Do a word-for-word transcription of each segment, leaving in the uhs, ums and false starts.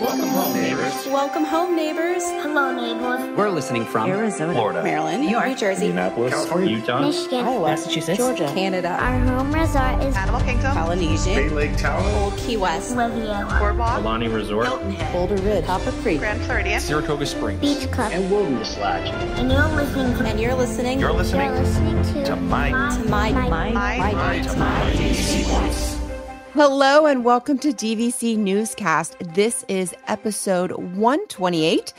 Welcome home, neighbors. Welcome home, neighbors. Hello, neighbors. We're listening from Arizona, Florida, Maryland, New York, New Jersey, Indianapolis, California, Utah, Michigan, Iowa, Massachusetts, Georgia, Canada. Our home resort is Animal Kingdom, Polynesia, Bay Lake Tower, Old Key West, Riviera, Boardwalk, Aulani Resort, Hilton Head, Boulder Ridge, Copper Creek, Grand Floridian, Saratoga Springs, Beach Club, and Wilderness Lodge. And you're listening. To and you're listening. You're listening. You're listening to, to my to my my my my, my, my, my D V C Points. Hello and welcome to D V C Newscast. This is episode one twenty-eight.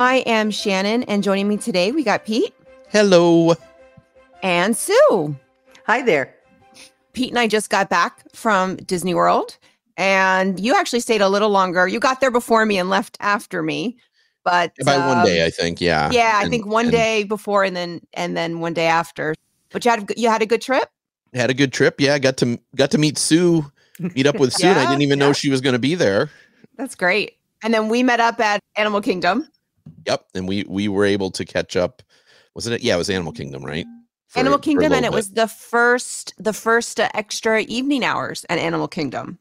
I am Shannon, and joining me today we got Pete. Hello. And Sue. Hi there. Pete and I just got back from Disney World, and you actually stayed a little longer. You got there before me and left after me, but by um, one day, I think. Yeah. Yeah, and, I think one and, day before, and then and then one day after. But you had you had a good trip. Had a good trip. Yeah, got to got to meet Sue. Meet up with Sue. Yeah, I didn't even yeah. know she was going to be there. That's great. And then we met up at Animal Kingdom. Yep. And we we were able to catch up. Wasn't it? Yeah, it was Animal Kingdom, right? For, Animal Kingdom. And it bit. was the first the first uh, extra evening hours at Animal Kingdom.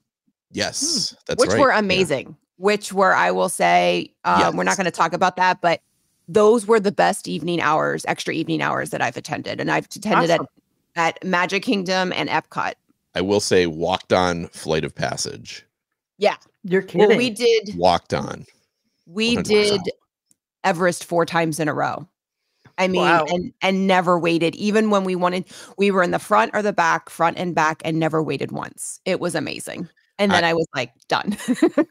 Yes, hmm. that's Which right. Which were amazing. Yeah. Which were, I will say, um, yes. we're not going to talk about that, but those were the best evening hours, extra evening hours that I've attended. And I've attended awesome. at, at Magic Kingdom and Epcot. I will say walked on Flight of Passage. Yeah. You're kidding. Well, we did. Walked on. We did Everest four times in a row. I mean, wow. and, and never waited. Even when we wanted, we were in the front or the back, front and back, and never waited once. It was amazing. And then I, I was like, done.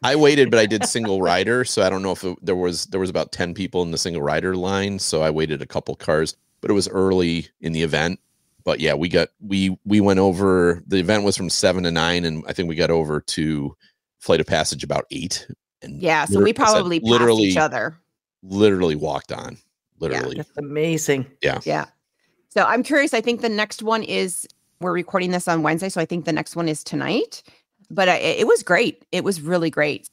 I waited, but I did single rider. So I don't know if it, there was, there was about ten people in the single rider line. So I waited a couple cars, but it was early in the event. But yeah, we got we we went over. The event was from seven to nine, and I think we got over to Flight of Passage about eight. And yeah, so we probably passed literally each other. Literally walked on. Literally, yeah, that's amazing. Yeah, yeah. So I'm curious. I think the next one is we're recording this on Wednesday, so I think the next one is tonight. But I, it was great. It was really great.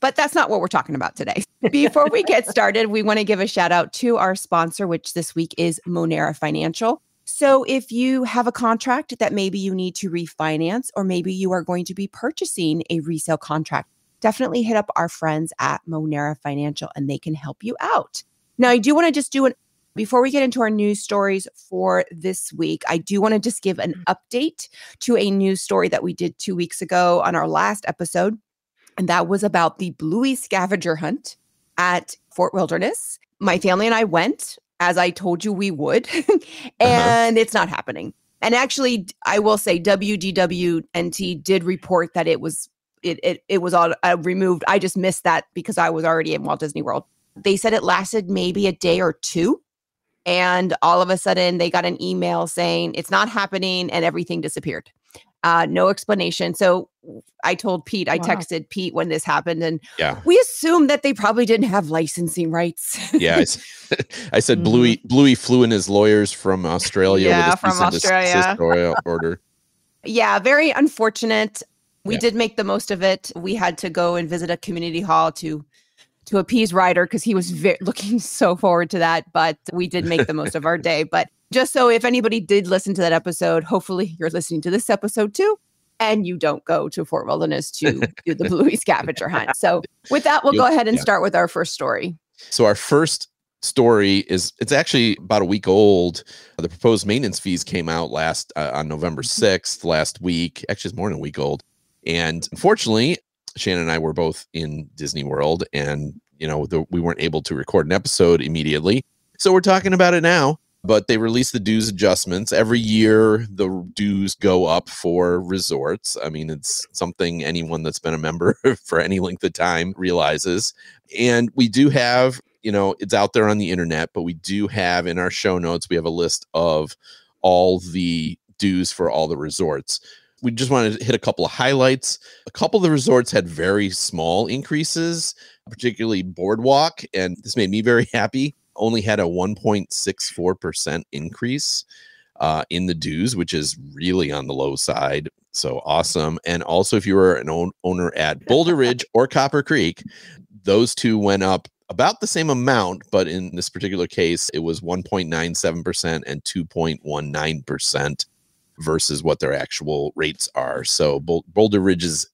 But that's not what we're talking about today. Before we get started, we want to give a shout out to our sponsor, which this week is Monera Financial. So if you have a contract that maybe you need to refinance, or maybe you are going to be purchasing a resale contract, definitely hit up our friends at Monera Financial and they can help you out. Now, I do want to just do an, before we get into our news stories for this week, I do want to just give an update to a news story that we did two weeks ago on our last episode. And that was about the Bluey scavenger hunt at Fort Wilderness. My family and I went, as I told you we would, and uh-huh. it's not happening. And actually, I will say W D W N T did report that it was it it, it was all uh, removed. I just missed that because I was already in Walt Disney World. They said it lasted maybe a day or two, and all of a sudden they got an email saying it's not happening, and everything disappeared. Uh, no explanation. So I told Pete, I wow. texted Pete when this happened, and yeah. we assumed that they probably didn't have licensing rights. yeah. I, I said, mm. Bluey, Bluey flew in his lawyers from Australia. Yeah, with from Australia. order. Yeah. Very unfortunate. We yeah. did make the most of it. We had to go and visit a community hall to, to appease Ryder because he was ve- looking so forward to that, but we did make the most of our day. But just so if anybody did listen to that episode, hopefully you're listening to this episode too, and you don't go to Fort Wilderness to do the Bluey scavenger hunt. So with that, we'll go ahead and yeah. start with our first story. So our first story is, it's actually about a week old. The proposed maintenance fees came out last uh, on November sixth, last week. Actually, it's more than a week old. And unfortunately, Shannon and I were both in Disney World, and you know the, we weren't able to record an episode immediately. So we're talking about it now. But they release the dues adjustments. Every year, the dues go up for resorts. I mean, it's something anyone that's been a member for any length of time realizes. And we do have, you know, it's out there on the internet, but we do have in our show notes, we have a list of all the dues for all the resorts. We just want to hit a couple of highlights. A couple of the resorts had very small increases, particularly Boardwalk. And this made me very happy. Only had a one point six four percent increase uh, in the dues, which is really on the low side. So awesome. And also, if you were an own, owner at Boulder Ridge or Copper Creek, those two went up about the same amount. But in this particular case, it was one point nine seven percent and two point one nine percent versus what their actual rates are. So Bo- Boulder Ridge's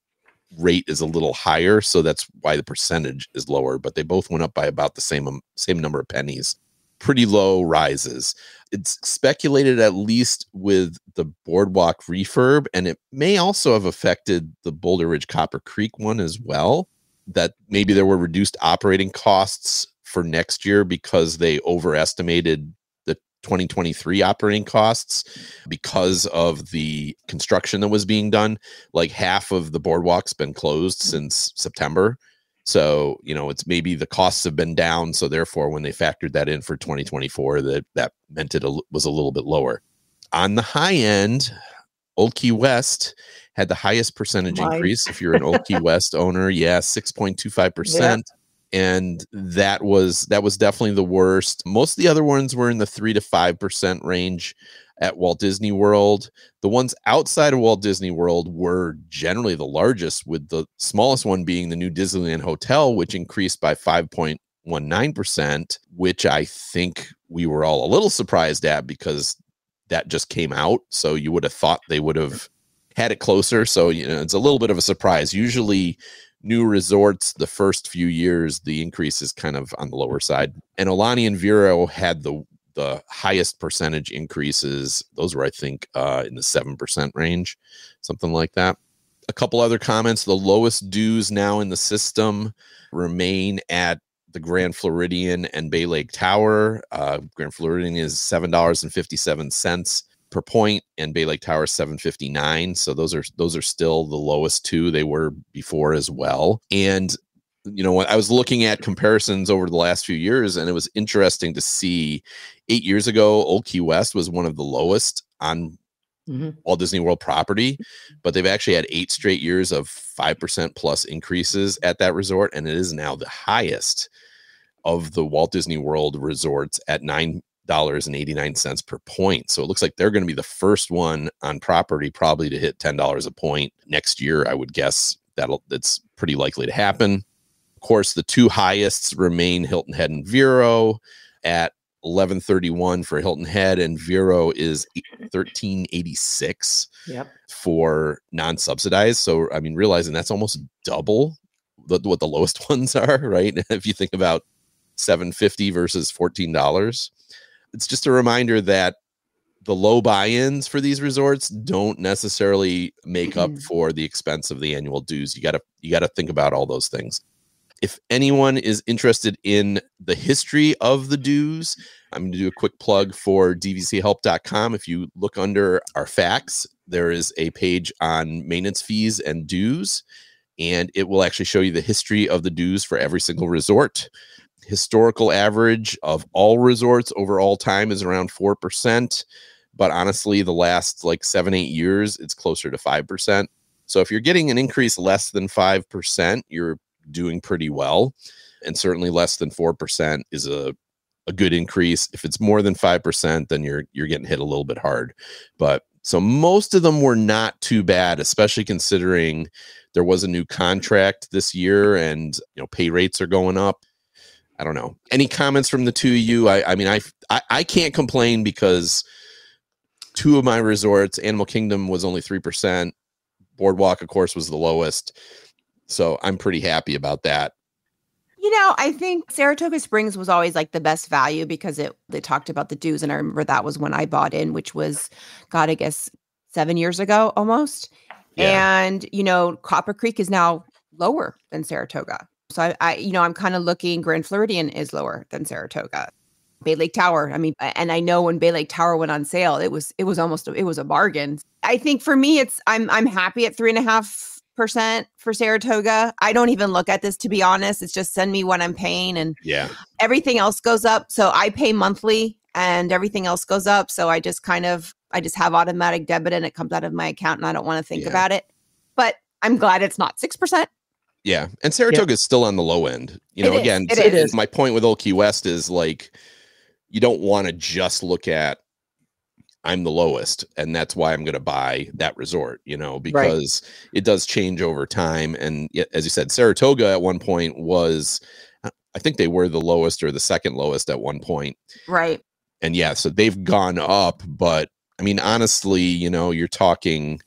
rate is a little higher, so that's why the percentage is lower, but they both went up by about the same um, same number of pennies. Pretty low rises. It's speculated, at least with the Boardwalk refurb, and it may also have affected the Boulder Ridge Copper Creek one as well, that maybe there were reduced operating costs for next year because they overestimated the twenty twenty-three operating costs because of the construction that was being done. Like half of the Boardwalk's been closed since September. So, you know, it's maybe the costs have been down. So therefore, when they factored that in for twenty twenty-four, that, that meant it was a little bit lower. On the high end, Old Key West had the highest percentage Mine. increase. If you're an Old Key West owner, yeah, six point two five percent. Yeah. And that was that was definitely the worst. Most of the other ones were in the three to five percent range at Walt Disney World. The ones outside of Walt Disney World were generally the largest, with the smallest one being the new Disneyland Hotel, which increased by five point one nine percent, which I think we were all a little surprised at because that just came out. So you would have thought they would have had it closer. So, you know, it's a little bit of a surprise. Usually new resorts, the first few years, the increase is kind of on the lower side. And Aulani and Vero had the the highest percentage increases. Those were, I think, uh, in the seven percent range, something like that. A couple other comments. The lowest dues now in the system remain at the Grand Floridian and Bay Lake Tower. Uh, Grand Floridian is seven dollars and fifty-seven cents per point, and Bay Lake Tower seven fifty-nine. So those are those are still the lowest two. They were before as well. And, you know, when I was looking at comparisons over the last few years, and it was interesting to see, eight years ago, Old Key West was one of the lowest on mm-hmm. Walt Disney World property, but they've actually had eight straight years of five percent plus increases at that resort, and it is now the highest of the Walt Disney World resorts at nine dollars and eighty-nine cents per point. So it looks like they're going to be the first one on property probably to hit ten dollars a point next year. I would guess that'll that's pretty likely to happen. Of course, the two highest remain Hilton Head and Vero at eleven thirty-one for Hilton Head, and Vero is thirteen eighty-six yep. for non-subsidized. So, I mean, realizing that's almost double the, what the lowest ones are, right? If you think about seven fifty versus fourteen dollars, it's just a reminder that the low buy-ins for these resorts don't necessarily make up for the expense of the annual dues. You gotta you gotta think about all those things. If anyone is interested in the history of the dues, I'm going to do a quick plug for D V C help dot com. If you look under our facts, there is a page on maintenance fees and dues, and it will actually show you the history of the dues for every single resort. Historical average of all resorts over all time is around four percent, but honestly, the last like seven, eight years, it's closer to five percent. So if you're getting an increase less than five percent, you're doing pretty well, and certainly less than four percent is a a good increase. If it's more than five percent, then you're you're getting hit a little bit hard. But so most of them were not too bad, especially considering there was a new contract this year, and you know pay rates are going up. I don't know. Any comments from the two of you? I, I mean, I, I I can't complain because two of my resorts, Animal Kingdom was only three percent. Boardwalk, of course, was the lowest. So I'm pretty happy about that. You know, I think Saratoga Springs was always like the best value because it they talked about the dues. And I remember that was when I bought in, which was, God, I guess seven years ago almost. Yeah. And, you know, Copper Creek is now lower than Saratoga. So I, I you know, I'm kind of looking, Grand Floridian is lower than Saratoga. Bay Lake Tower. I mean, and I know when Bay Lake Tower went on sale, it was it was almost, a, it was a bargain. I think for me, it's, I'm, I'm happy at three and a half percent for Saratoga. I don't even look at this, to be honest. It's just send me what I'm paying, and yeah, everything else goes up. So I pay monthly and everything else goes up. So I just kind of, I just have automatic debit and it comes out of my account and I don't want to think yeah. about it, but I'm glad it's not six percent. Yeah. And Saratoga yeah. is still on the low end. You know, it again, it it is. my point with Old Key West is like, you don't want to just look at I'm the lowest, and that's why I'm going to buy that resort, you know, because right. it does change over time. And as you said, Saratoga at one point was, I think they were the lowest or the second lowest at one point. Right. And yeah, so they've gone up, but I mean, honestly, you know, you're talking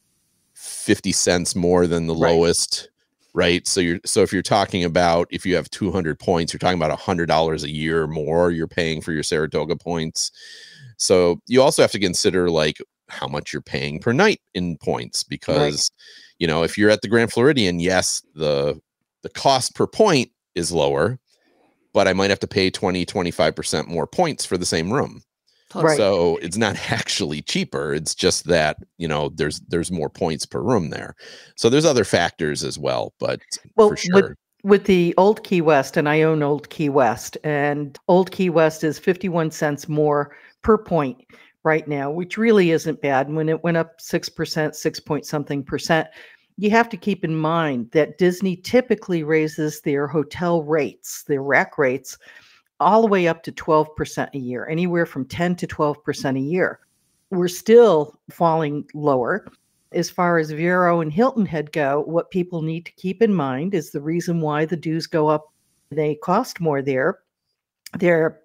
fifty cents more than the right. lowest right? So you're so if you're talking about, if you have two hundred points, you're talking about one hundred dollars a year or more you're paying for your Saratoga points. So you also have to consider like how much you're paying per night in points, because right. you know, if you're at the Grand Floridian, yes, the the cost per point is lower, but I might have to pay twenty, twenty-five percent more points for the same room. Right. So it's not actually cheaper. It's just that, you know, there's there's more points per room there. So there's other factors as well, but well, for sure. With, with the Old Key West, and I own Old Key West, and Old Key West is fifty-one cents more per point right now, which really isn't bad. When it went up six percent, six point something percent, you have to keep in mind that Disney typically raises their hotel rates, their rack rates, all the way up to twelve percent a year, anywhere from ten to twelve percent a year. We're still falling lower. As far as Vero and Hilton Head go, what people need to keep in mind is the reason why the dues go up. They cost more there. They're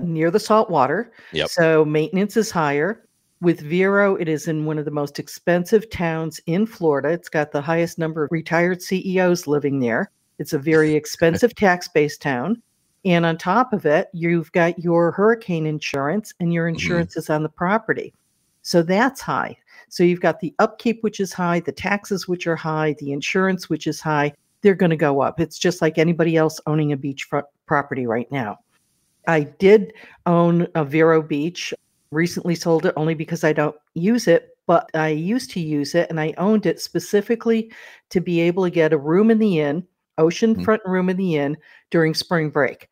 near the salt water, yep. so maintenance is higher. With Vero, it is in one of the most expensive towns in Florida. It's got the highest number of retired C E Os living there. It's a very expensive tax-based town. And on top of it, you've got your hurricane insurance, and your insurance mm-hmm. is on the property. So that's high. So you've got the upkeep, which is high, the taxes, which are high, the insurance, which is high. They're going to go up. It's just like anybody else owning a beachfront property right now. I did own a Vero Beach. Recently sold it only because I don't use it, but I used to use it, and I owned it specifically to be able to get a room in the inn, oceanfront room in the inn during spring break.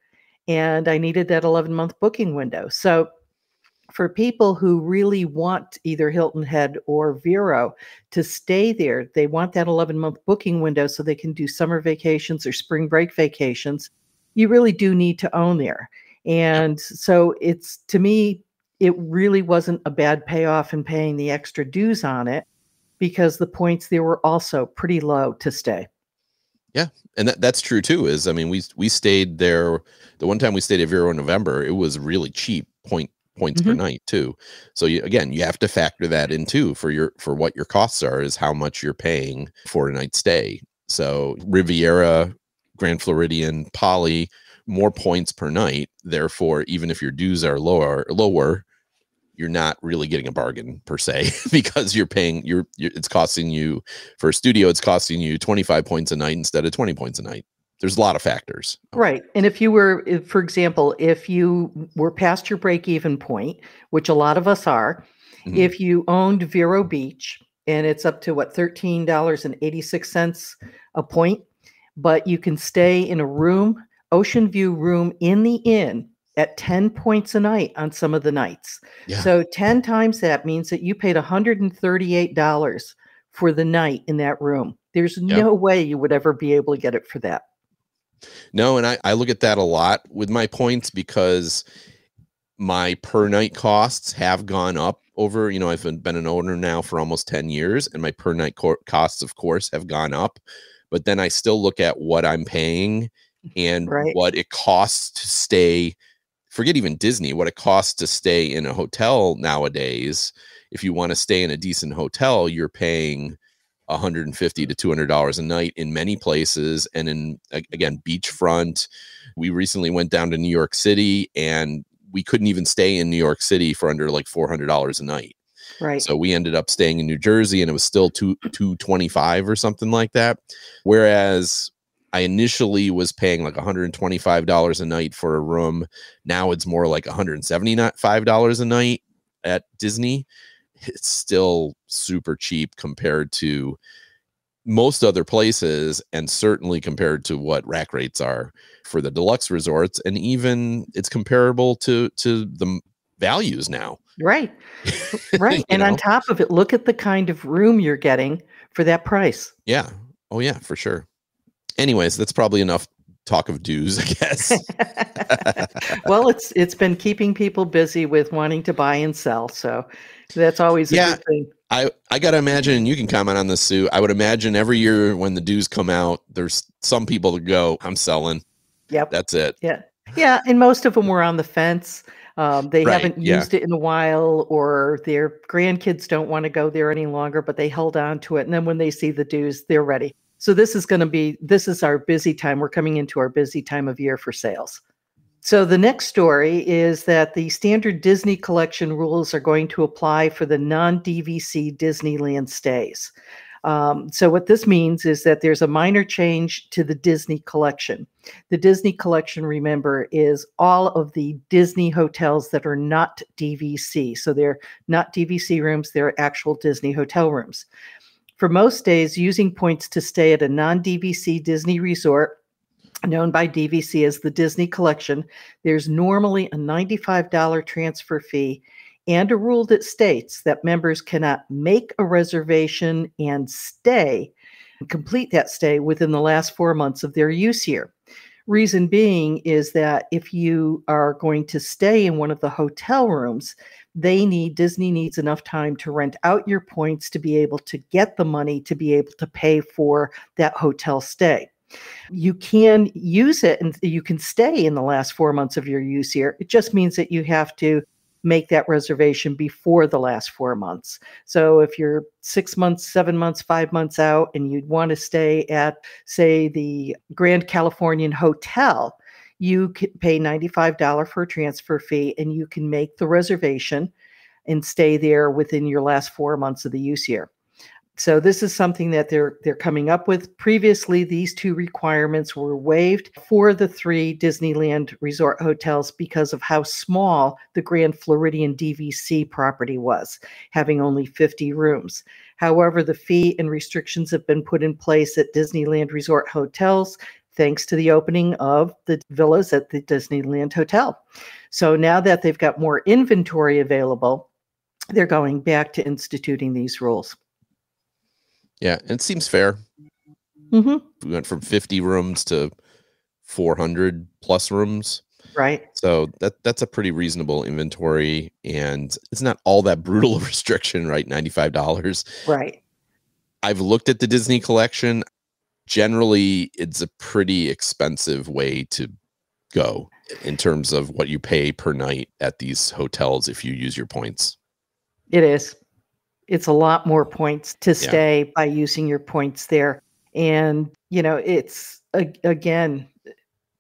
And I needed that eleven month booking window. So for people who really want either Hilton Head or Vero to stay there, they want that eleven month booking window so they can do summer vacations or spring break vacations. You really do need to own there. And so it's, to me, it really wasn't a bad payoff in paying the extra dues on it, because the points there were also pretty low to stay. Yeah. And that, that's true too, is, I mean, we, we stayed there the one time we stayed at Vero in November, it was really cheap point points mm-hmm. per night too. So you, again, you have to factor that in too, for your, for what your costs are, is how much you're paying for a night stay. So Riviera, Grand Floridian, Poly, more points per night. Therefore, even if your dues are lower, lower, you're not really getting a bargain per se, because you're paying you're, you're it's costing you for a studio. It's costing you twenty-five points a night instead of twenty points a night. There's a lot of factors. Right. And if you were, if, for example, if you were past your break even point, which a lot of us are, mm-hmm. if you owned Vero Beach, and it's up to what, thirteen dollars and eighty-six cents a point, but you can stay in a room, ocean view room in the inn, at ten points a night on some of the nights. Yeah. So ten times that means that you paid one hundred thirty-eight dollars for the night in that room. There's yep. no way you would ever be able to get it for that. No, and I, I look at that a lot with my points, because my per night costs have gone up over, you know, I've been an owner now for almost ten years, and my per night co- costs, of course, have gone up. But then I still look at what I'm paying and right. what it costs to stay. Forget even Disney, what it costs to stay in a hotel nowadays. If you want to stay in a decent hotel, you're paying one hundred fifty to two hundred dollars a night in many places. And in, again, beachfront, we recently went down to New York City, and we couldn't even stay in New York City for under like four hundred dollars a night. Right. So we ended up staying in New Jersey, and it was still two, two twenty-five or something like that. Whereas I initially was paying like one hundred twenty-five dollars a night for a room. Now it's more like one hundred seventy-five dollars a night at Disney. It's still super cheap compared to most other places, and certainly compared to what rack rates are for the deluxe resorts. And even it's comparable to, to the values now. Right. Right. And know? On top of it, look at the kind of room you're getting for that price. Yeah. Oh yeah, for sure. Anyways, that's probably enough talk of dues, I guess. Well, it's it's been keeping people busy with wanting to buy and sell, so that's always yeah, a good thing. I, I got to imagine, and you can comment on this, Sue, I would imagine every year when the dues come out, there's some people that go, I'm selling. Yep. That's it. Yeah, yeah, and most of them were on the fence. Um, they right, haven't used yeah. it in a while, or their grandkids don't want to go there any longer, but they held on to it. And then when they see the dues, they're ready. So this is going to be, this is our busy time. We're coming into our busy time of year for sales. So the next story is that the standard Disney collection rules are going to apply for the non-D V C Disneyland stays. Um, so what this means is that there's a minor change to the Disney collection. The Disney collection, remember, is all of the Disney hotels that are not D V C. So they're not D V C rooms, they're actual Disney hotel rooms. For most stays, using points to stay at a non-D V C Disney resort, known by D V C as the Disney Collection, there's normally a ninety-five dollar transfer fee and a rule that states that members cannot make a reservation and stay, complete that stay within the last four months of their use year. Reason being is that if you are going to stay in one of the hotel rooms, they need, Disney needs enough time to rent out your points to be able to get the money to be able to pay for that hotel stay. You can use it and you can stay in the last four months of your use year. It just means that you have to make that reservation before the last four months. So if you're six months, seven months, five months out, and you'd want to stay at, say, the Grand Californian Hotel, you can pay ninety-five dollars for a transfer fee and you can make the reservation and stay there within your last four months of the use year. So this is something that they're they're coming up with. Previously, these two requirements were waived for the three Disneyland resort hotels because of how small the Grand Floridian D V C property was, having only fifty rooms. However, the fee and restrictions have been put in place at Disneyland resort hotels thanks to the opening of the villas at the Disneyland Hotel. So now that they've got more inventory available, they're going back to instituting these rules. Yeah, it seems fair. Mm-hmm. We went from fifty rooms to four hundred plus rooms. Right. So that that's a pretty reasonable inventory, and it's not all that brutal a restriction, right? ninety-five dollars. Right. I've looked at the Disney collection. Generally, it's a pretty expensive way to go in terms of what you pay per night at these hotels if you use your points. It is. It's a lot more points to stay yeah. by using your points there. And, you know, it's, again,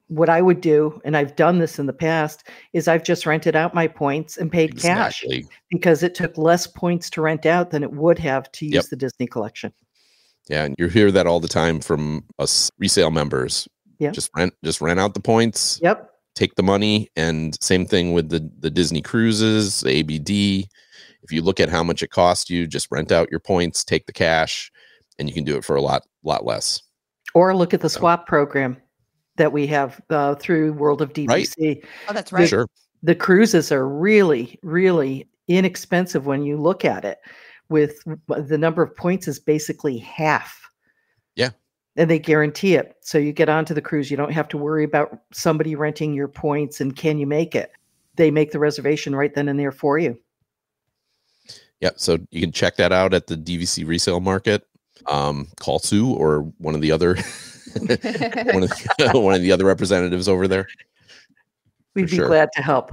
what I would do, and I've done this in the past, is I've just rented out my points and paid exactly. cash because it took less points to rent out than it would have to use yep. the Disney collection. Yeah, and you hear that all the time from us resale members. Yeah. Just rent, just rent out the points. Yep. Take the money. And same thing with the, the Disney cruises, the A B D. If you look at how much it costs you, just rent out your points, take the cash, and you can do it for a lot, lot less. Or look at the swap so. program that we have uh, through World of D V C. Right. Oh, that's right. The, sure. the cruises are really, really inexpensive when you look at it. With the number of points is basically half. Yeah. And they guarantee it. So you get onto the cruise. You don't have to worry about somebody renting your points and can you make it? They make the reservation right then and there for you. Yeah, so you can check that out at the D V C Resale Market. Um, call Sue or one of the other one, of the, one of the other representatives over there. We'd be sure. glad to help.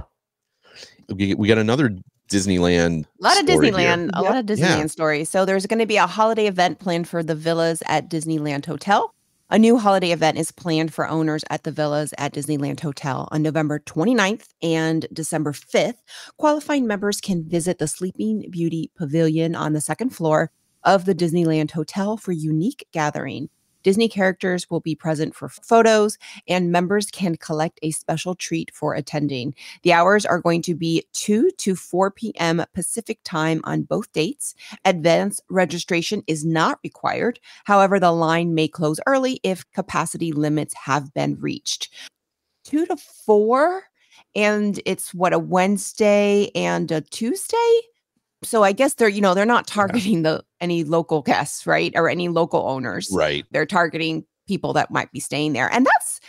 We, we got another Disneyland. A lot of Disneyland, a yep. lot of Disneyland yeah. stories. So there's going to be a holiday event planned for the Villas at Disneyland Hotel. A new holiday event is planned for owners at the Villas at Disneyland Hotel on November twenty-ninth and December fifth. Qualifying members can visit the Sleeping Beauty Pavilion on the second floor of the Disneyland Hotel for unique gathering. Disney characters will be present for photos, and members can collect a special treat for attending. The hours are going to be two to four p m Pacific time on both dates. Advance registration is not required. However, the line may close early if capacity limits have been reached. two to four, and it's what, a Wednesday and a Tuesday? So I guess they're, you know, they're not targeting yeah. the any local guests, right? Or any local owners. Right. They're targeting people that might be staying there. And that's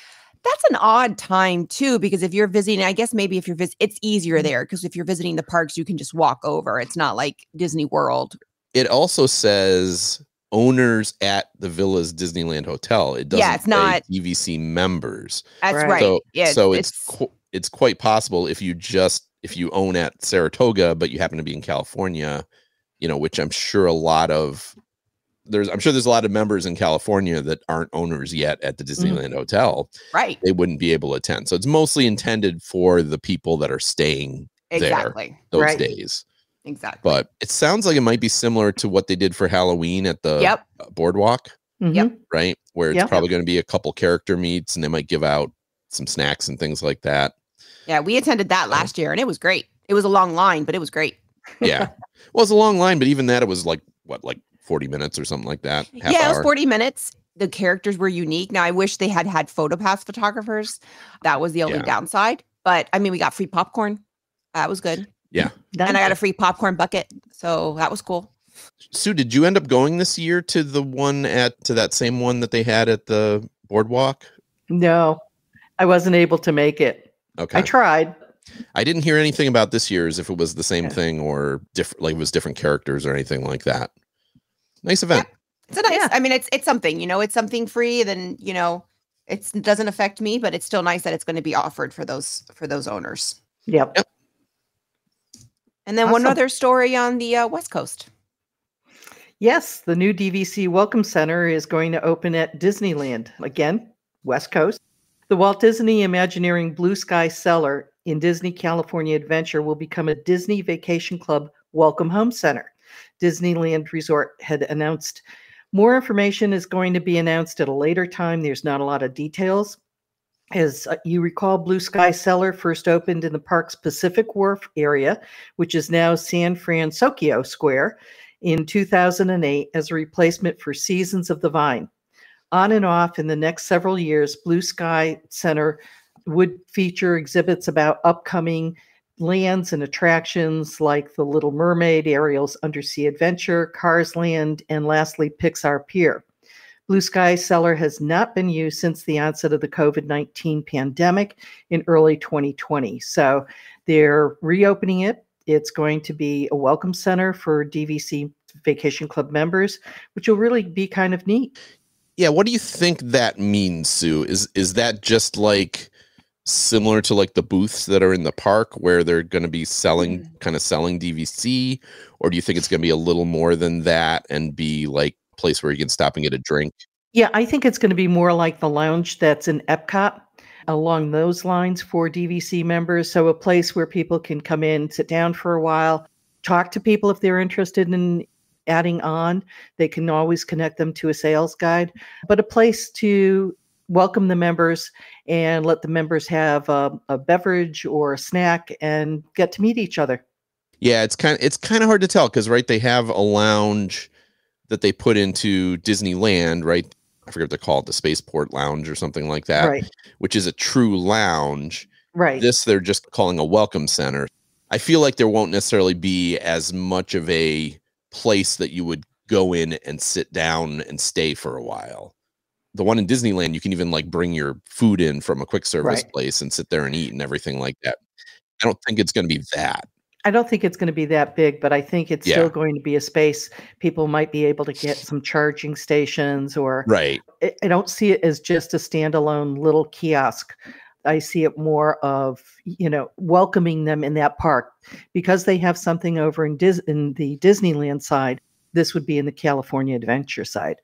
that's an odd time too, because if you're visiting, I guess maybe if you're visiting, it's easier there because if you're visiting the parks, you can just walk over. It's not like Disney World. It also says owners at the Villas Disneyland Hotel. It doesn't yeah, it's not D V C members. That's right. right. So, yeah, so it's it's, qu it's quite possible if you just if you own at Saratoga, but you happen to be in California, you know, which I'm sure a lot of there's, I'm sure there's a lot of members in California that aren't owners yet at the Disneyland mm-hmm. Hotel. Right. They wouldn't be able to attend. So it's mostly intended for the people that are staying exactly. there those right. days. Exactly. But it sounds like it might be similar to what they did for Halloween at the yep. Boardwalk. Mm-hmm. Yep. Right. Where it's yep. probably going to be a couple character meets and they might give out some snacks and things like that. Yeah. We attended that last year and it was great. It was a long line, but it was great. Yeah. Well, it's a long line, but even that, it was like, what, like forty minutes or something like that. Yeah, hour. It was forty minutes. The characters were unique. Now, I wish they had had PhotoPass photographers. That was the only yeah. downside. But I mean, we got free popcorn. That was good. Yeah. That's and I got a free popcorn bucket. So that was cool. Sue, did you end up going this year to the one at, to that same one that they had at the Boardwalk? No, I wasn't able to make it. Okay. I tried. I didn't hear anything about this year's, if it was the same yeah. thing or different, like it was different characters or anything like that. Nice event. Yeah. It's a nice, yeah. I mean, it's, it's something, you know, it's something free. Then, you know, it's, it doesn't affect me, but it's still nice that it's going to be offered for those, for those owners. Yep. yep. And then awesome. One other story on the uh, West Coast. Yes, the new D V C Welcome Center is going to open at Disneyland. Again, West Coast. The Walt Disney Imagineering Blue Sky Cellar in Disney California Adventure will become a Disney Vacation Club Welcome Home Center. Disneyland Resort had announced more information is going to be announced at a later time. There's not a lot of details. As you recall, Blue Sky Cellar first opened in the park's Pacific Wharf area, which is now San Francisco Square, in two thousand eight as a replacement for Seasons of the Vine. On and off in the next several years, Blue Sky Center would feature exhibits about upcoming lands and attractions like The Little Mermaid, Ariel's Undersea Adventure, Cars Land, and lastly, Pixar Pier. Blue Sky Cellar has not been used since the onset of the COVID nineteen pandemic in early twenty twenty. So they're reopening it. It's going to be a welcome center for D V C Vacation Club members, which will really be kind of neat. Yeah. What do you think that means, Sue? Is, is that just like similar to like the booths that are in the park where they're going to be selling, kind of selling D V C? Or do you think it's going to be a little more than that and be like place where you can stop and get a drink? Yeah, I think it's going to be more like the lounge that's in Epcot, along those lines for D V C members. So a place where people can come in, sit down for a while, talk to people if they're interested in adding on. They can always connect them to a sales guide, but a place to welcome the members and let the members have a, a beverage or a snack and get to meet each other. Yeah, it's kind of, it's kind of hard to tell because, right, they have a lounge that they put into Disneyland, right? I forget what they're called, the Spaceport Lounge or something like that, right, which is a true lounge. Right. This, they're just calling a welcome center. I feel like there won't necessarily be as much of a place that you would go in and sit down and stay for a while. The one in Disneyland, you can even like bring your food in from a quick service right. place and sit there and eat and everything like that. I don't think it's going to be that. I don't think it's going to be that big, but I think it's yeah. still going to be a space people might be able to get some charging stations or right. I don't see it as just a standalone little kiosk. I see it more of, you know, welcoming them in that park because they have something over in Dis in the Disneyland side. This would be in the California Adventure side.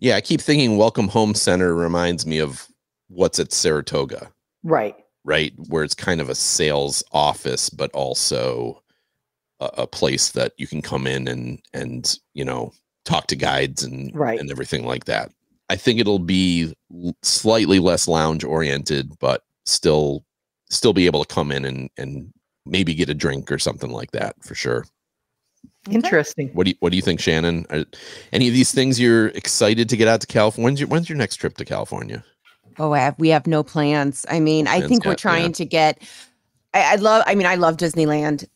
Yeah. I keep thinking Welcome Home Center reminds me of what's at Saratoga. Right. Right, where it's kind of a sales office, but also a, a place that you can come in and and you know talk to guides and right. and everything like that. I think it'll be slightly less lounge oriented, but still still be able to come in and and maybe get a drink or something like that for sure. Interesting. What do you, what do you think, Shannon? Are any of these things you're excited to get out to California? When's your, when's your next trip to California? Oh, I have, we have no plans. I mean, I think we're trying to get, I, I love, I mean, I love Disneyland.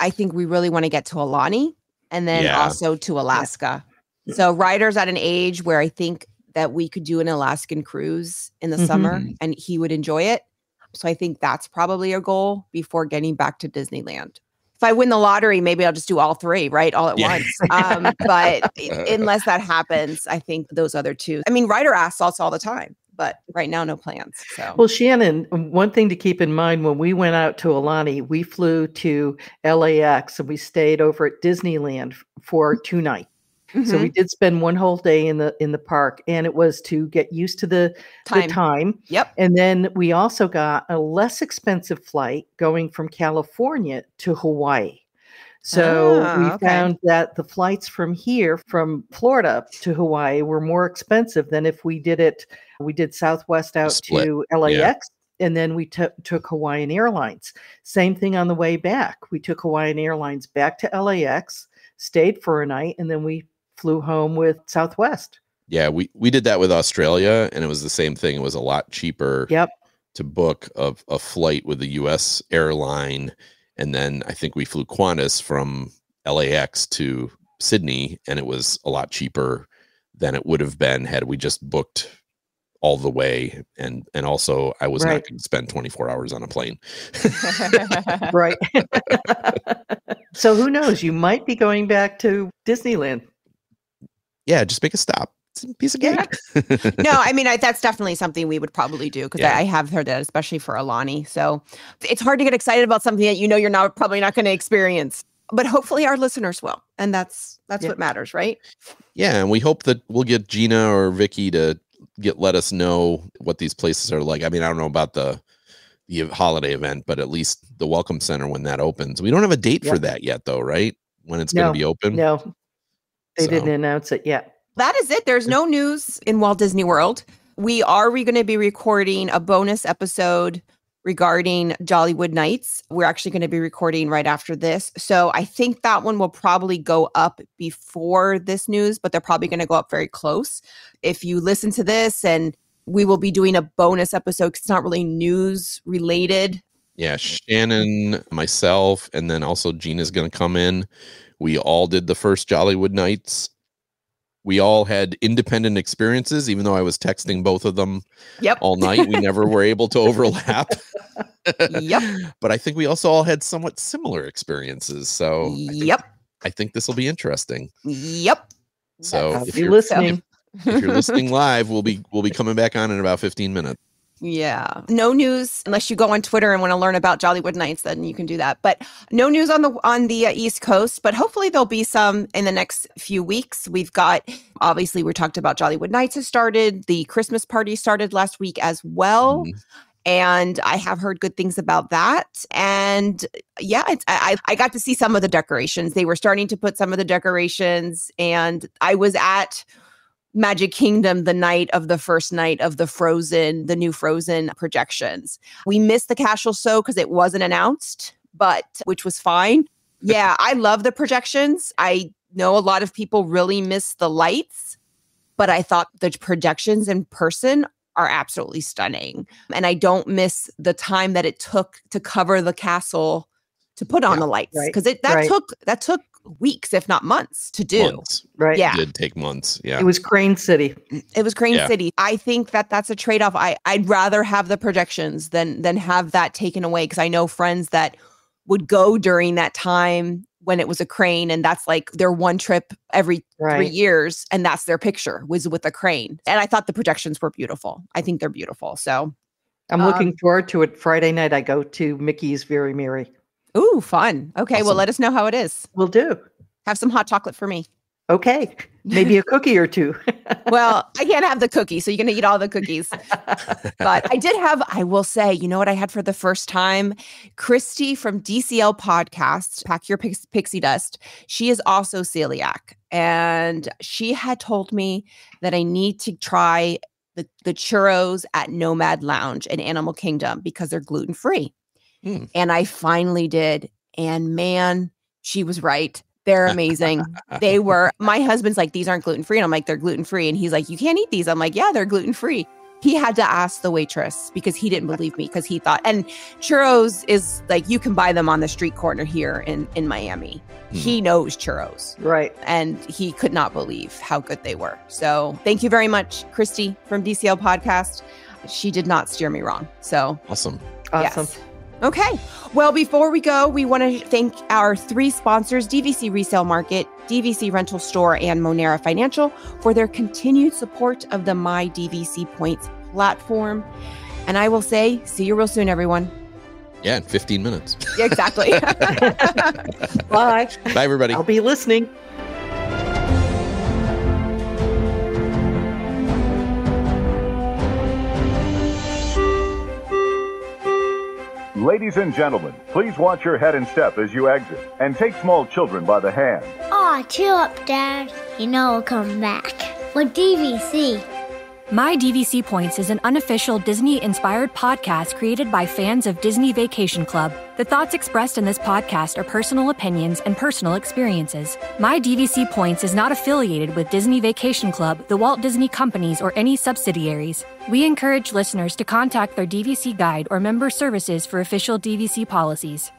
I think we really want to get to Aulani and then yeah. also to Alaska. Yeah. So Ryder's at an age where I think that we could do an Alaskan cruise in the mm-hmm. summer and he would enjoy it. So I think that's probably a goal before getting back to Disneyland. If I win the lottery, maybe I'll just do all three, right? All at yeah. once. Um, but unless that happens, I think those other two, I mean, Ryder asks us all the time. But right now, no plans. So. Well, Shannon, one thing to keep in mind, when we went out to Aulani, we flew to L A X and we stayed over at Disneyland for two nights. Mm-hmm. So we did spend one whole day in the in the park, and it was to get used to the time. The time. Yep. And then we also got a less expensive flight going from California to Hawaii. So ah, we okay. found that the flights from here, from Florida to Hawaii, were more expensive than if we did it. We did Southwest out Split. to L A X. Yeah. And then we t- took Hawaiian Airlines. Same thing on the way back. We took Hawaiian Airlines back to L A X, stayed for a night, and then we flew home with Southwest. Yeah, we, we did that with Australia, and it was the same thing. It was a lot cheaper yep. to book a, a flight with the U S airline. And then I think we flew Qantas from L A X to Sydney, and it was a lot cheaper than it would have been had we just booked all the way. And and also I was right. not going to spend twenty-four hours on a plane. Right. So who knows, you might be going back to Disneyland. Yeah, just make a stop. It's a piece of cake. Yeah. No, I mean, I, that's definitely something we would probably do, because yeah. I, I have heard that, especially for Aulani. So it's hard to get excited about something that you know you're not probably not going to experience. But hopefully our listeners will. And that's that's yeah. what matters, right? Yeah, and we hope that we'll get Gina or Vicky to get let us know what these places are like. I mean, I don't know about the the holiday event, but at least the Welcome Center when that opens. We don't have a date yeah. for that yet, though, right? When it's no, going to be open? No, they so. didn't announce it yet. That is it. There's no news in Walt Disney World. We are going to be recording a bonus episode regarding Jollywood Nights. We're actually going to be recording right after this. So I think that one will probably go up before this news, but they're probably going to go up very close. If you listen to this, and we will be doing a bonus episode, 'cause it's not really news related. Yeah, Shannon, myself, and then also Gina's going to come in. We all did the first Jollywood Nights. We all had independent experiences, even though I was texting both of them yep. all night. We never were able to overlap. Yep. But I think we also all had somewhat similar experiences. So yep. I think, I think this will be interesting. Yep. So I'll if be you're listening, if, if you're listening live, we'll be we'll be coming back on in about fifteen minutes. Yeah. No news unless you go on Twitter and want to learn about Jollywood Nights, then you can do that. But no news on the on the uh, East Coast, but hopefully there'll be some in the next few weeks. We've got, obviously, we talked about Jollywood Nights has started. The Christmas party started last week as well. Mm-hmm. And I have heard good things about that. And yeah, it's, I, I got to see some of the decorations. They were starting to put some of the decorations, and I was at Magic Kingdom the night of the first night of the Frozen, the new Frozen projections. We missed the Castle Show because it wasn't announced, but which was fine. Yeah, I love the projections. I know a lot of people really miss the lights, but I thought the projections in person are absolutely stunning. And I don't miss the time that it took to cover the castle to put on yeah, the lights. Because right, it that right. took that took weeks, if not months, to do. Months. Right. Yeah. It did take months. Yeah. It was Crane City. It was Crane yeah. City. I think that that's a trade-off. I, I'd rather have the projections than, than have that taken away, because I know friends that would go during that time when it was a crane, and that's like their one trip every right. three years. And that's their picture, was with a crane. And I thought the projections were beautiful. I think they're beautiful. So I'm um, looking forward to it. Friday night, I go to Mickey's Very Merry. Ooh, fun. Okay, awesome. Well, let us know how it is. We'll do. Have some hot chocolate for me. Okay, maybe a cookie or two. Well, I can't have the cookie, so you're going to eat all the cookies. But I did have, I will say, you know what I had for the first time? Christy from D C L Podcast, Pack Your Pix- Pixie Dust. She is also celiac. And she had told me that I need to try the, the churros at Nomad Lounge in Animal Kingdom because they're gluten-free. Hmm. And I finally did. And man, she was right. They're amazing. They were, my husband's like, these aren't gluten-free. And I'm like, they're gluten-free. And he's like, you can't eat these. I'm like, yeah, they're gluten-free. He had to ask the waitress because he didn't believe me, because he thought, and churros is like, you can buy them on the street corner here in, in Miami. Hmm. He knows churros. Right. And he could not believe how good they were. So thank you very much, Christy from D C L Podcast. She did not steer me wrong. So awesome. Awesome. Yes. Okay. Well, before we go, we want to thank our three sponsors, D V C Resale Market, D V C Rental Store, and Monera Financial, for their continued support of the My D V C Points platform. And I will say, see you real soon, everyone. Yeah, in fifteen minutes. Yeah, exactly. Bye. Bye, everybody. I'll be listening. Ladies and gentlemen, please watch your head and step as you exit, and take small children by the hand. Aw, cheer up, Dad. You know I'll come back. With D V C. My D V C Points is an unofficial Disney-inspired podcast created by fans of Disney Vacation Club. The thoughts expressed in this podcast are personal opinions and personal experiences. My D V C Points is not affiliated with Disney Vacation Club, the Walt Disney Companies, or any subsidiaries. We encourage listeners to contact their D V C guide or member services for official D V C policies.